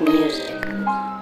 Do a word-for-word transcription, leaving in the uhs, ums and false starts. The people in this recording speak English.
music.